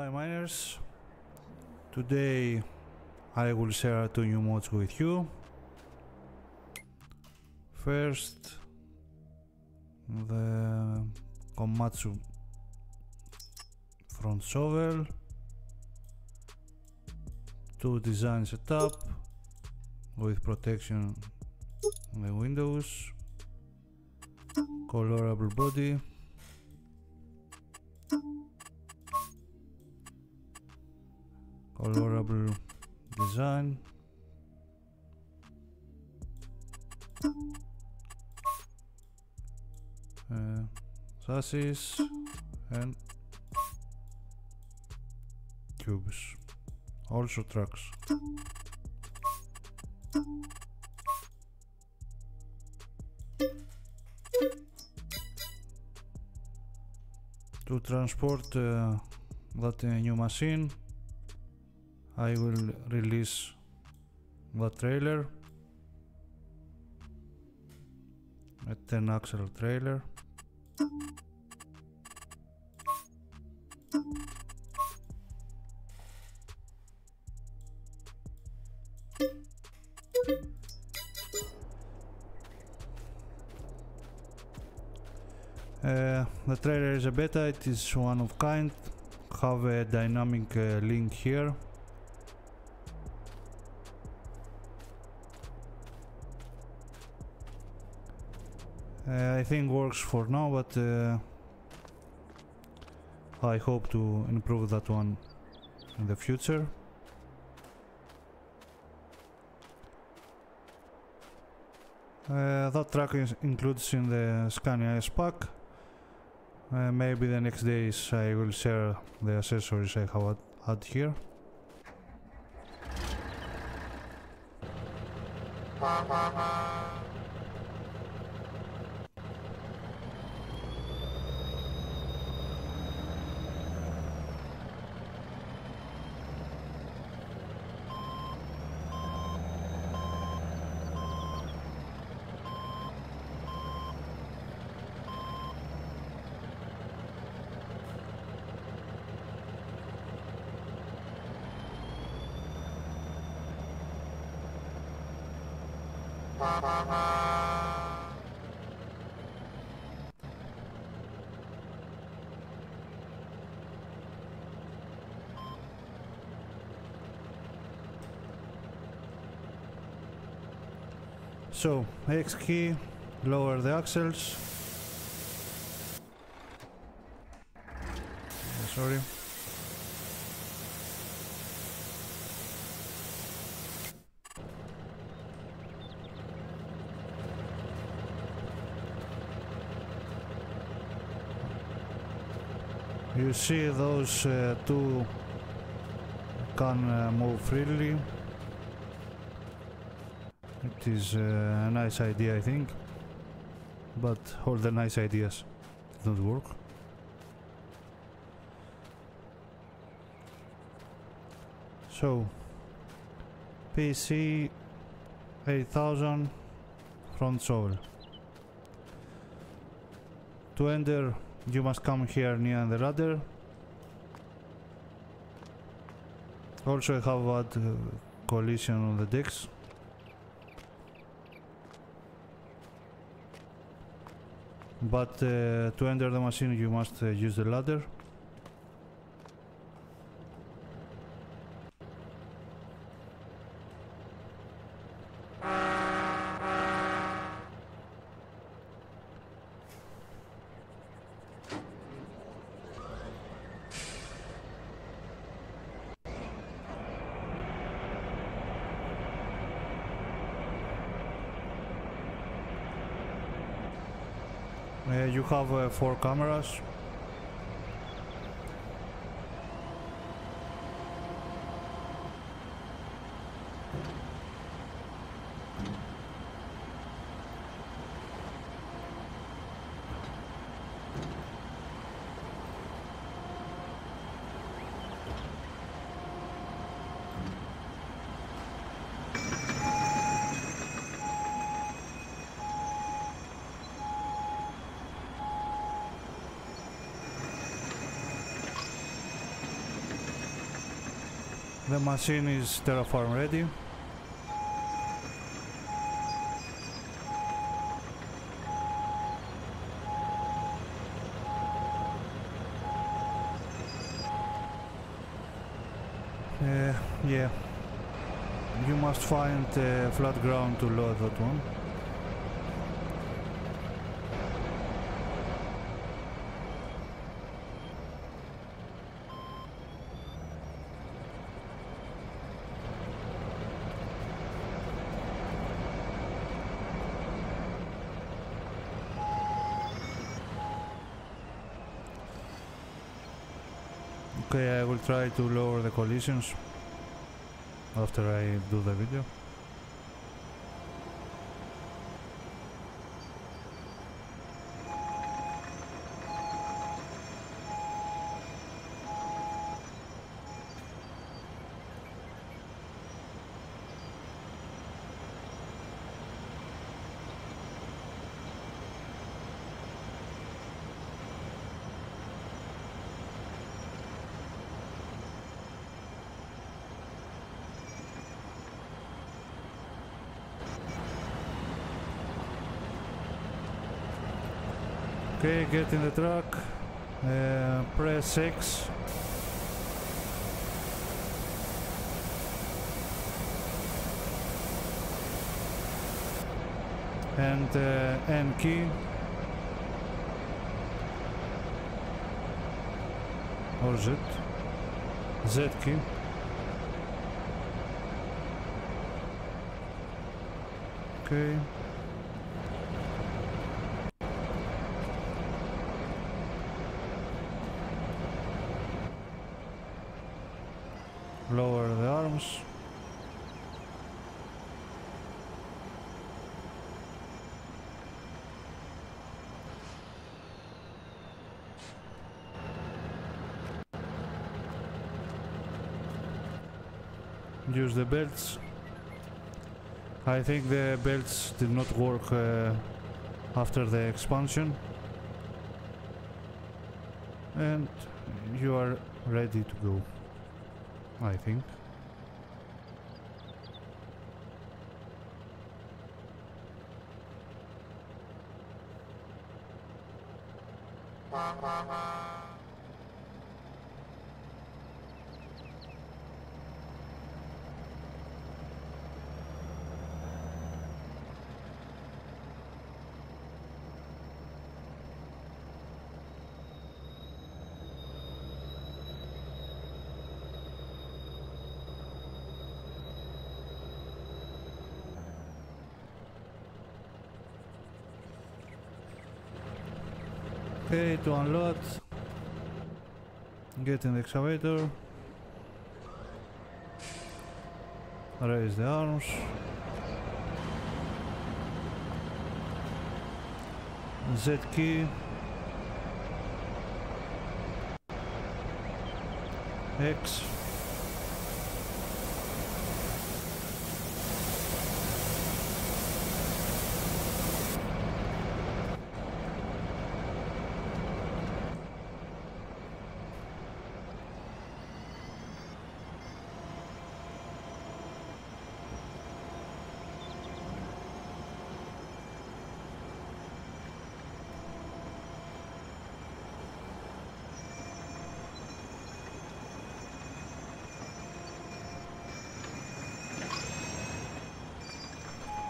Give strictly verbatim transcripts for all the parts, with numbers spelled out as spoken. Hi miners, today I will share two new mods with you. First, the Komatsu front shovel to design setup with protection on the windows, colorable body, colorable design, uh, chassis and cubes, also trucks. To transport uh, that uh, new machine, I will release the trailer, a ten axle trailer, uh, the trailer is a beta, it is one of kind, have a dynamic uh, link here. Uh, I think works for now, but uh, I hope to improve that one in the future. Uh, that track is includes in the Scania S pack. Uh, maybe the next days I will share the accessories I have had here. So, X key, lower the axles. Sorry. You see those uh, two can uh, move freely. It is uh, a nice idea, I think, but all the nice ideas don't work. So, P C eight thousand front shovel. To enter, you must come here near the ladder. Also, I have had uh, collision on the decks. But uh, to enter the machine, you must uh, use the ladder. Uh, you have uh, four cameras. The machine is terraform ready. Uh, yeah, you must find uh, flat ground to load that one. Okay, I will try to lower the collisions after I do the video. Okay, get in the truck, uh, press six. And uh, N key. Or Z. Z key. Okay. Lower the arms. Use the belts. I think the belts did not work uh, after the expansion. And you are ready to go, I think. Okay, to unload, get in the excavator, raise the arms, Z key, X,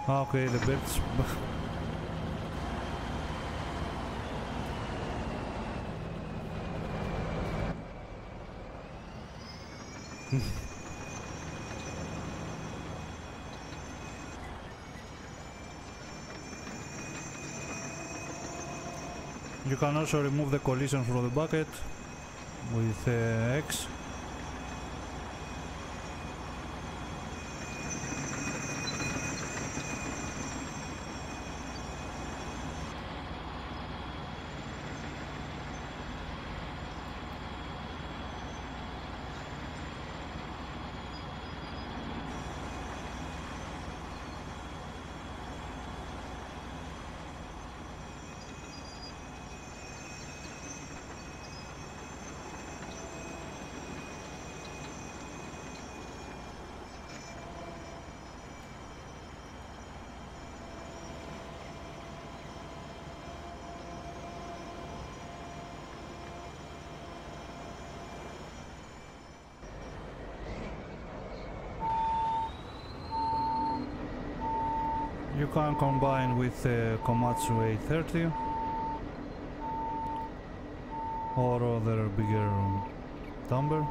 okay, the belts. You can also remove the collision from the bucket with uh, X. You can combine with uh, Komatsu A thirty or other bigger dumper.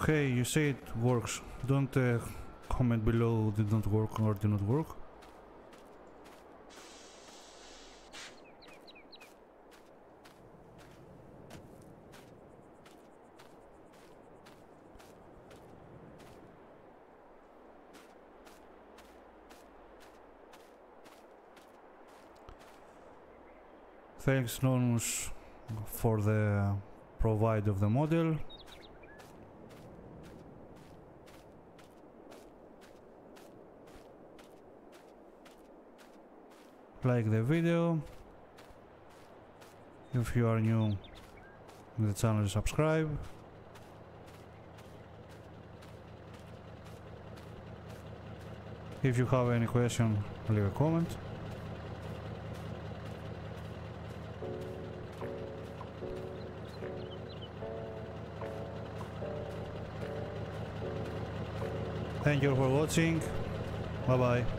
Okay, you say it works. Don't uh, comment below did not work or did not work. Thanks Nonus for the provide of the model. Like the video. If you are new to the channel, subscribe. If you have any question, leave a comment. Thank you for watching. Bye bye.